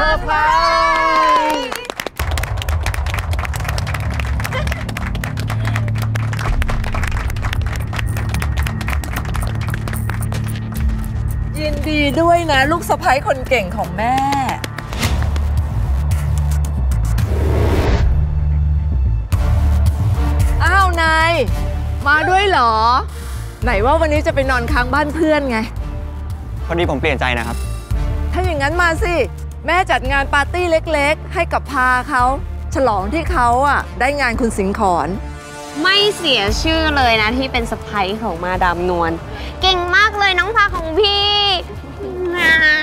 ซอร์ไพรส์ยินดีด้วยนะลูกสะใภ้คนเก่งของแม่อ้าวนายมาด้วยเหรอไหนว่าวันนี้จะไปนอนค้างบ้านเพื่อนไงพอดีผมเปลี่ยนใจนะครับถ้าอย่างนั้นมาสิแม่จัดงานปาร์ตี้เล็กๆให้กับพาเขาฉลองที่เขาอะได้งานคุณสิงขรไม่เสียชื่อเลยนะที่เป็นสะใภ้ของมาดามนวลเก่งมากเลยน้องพาของพี่นะ